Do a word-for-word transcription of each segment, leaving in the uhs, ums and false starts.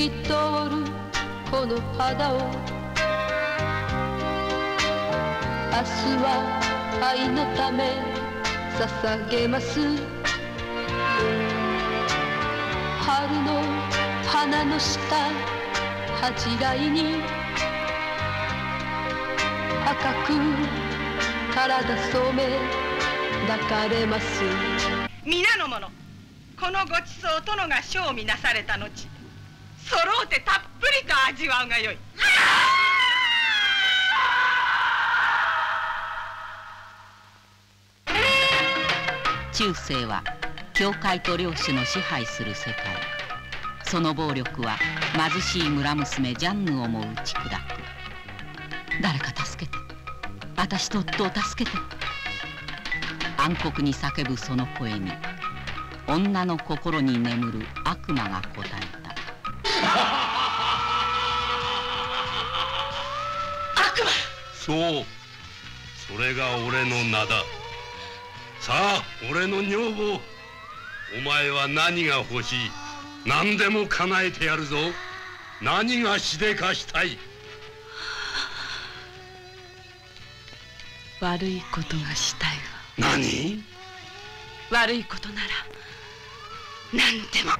透き通るこの肌を、明日は愛のため捧げます。春の花の下、恥じらいに赤く体染め抱かれます。皆の者、このごちそう殿が賞味なされた後、揃うてたっぷりと味わうがよい。中世は教会と領主の支配する世界。その暴力は貧しい村娘ジャンヌをも打ち砕く。誰か助けて、私と夫を助けて、暗黒に叫ぶその声に、女の心に眠る悪魔が答えた。悪魔。そう、それが俺の名だ。さあ、俺の女房、お前は何が欲しい？何でも叶えてやるぞ。何がしでかしたい？悪いことがしたいわ。何？悪いことなら何でも。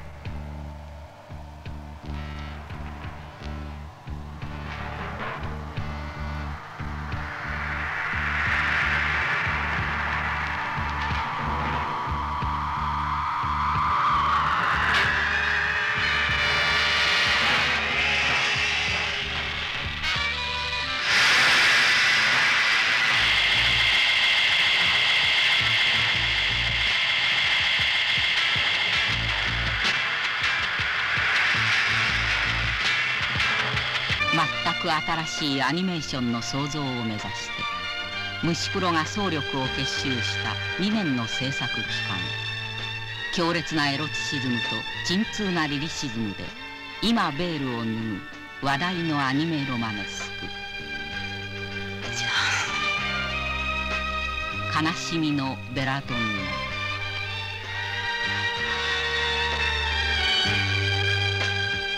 新しいアニメーションの創造を目指して、虫プロが総力を結集したにねんの制作期間、強烈なエロチシズムと鎮痛なリリシズムで今ベールを脱ぐ話題のアニメロマネスク。悲しみのベラドンナ。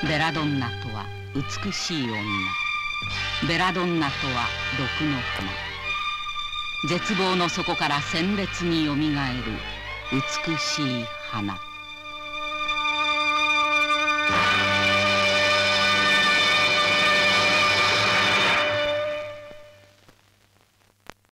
ベラドンナとは美しい女。ベラドンナとは毒の花。絶望の底から鮮烈によみがえる美しい花。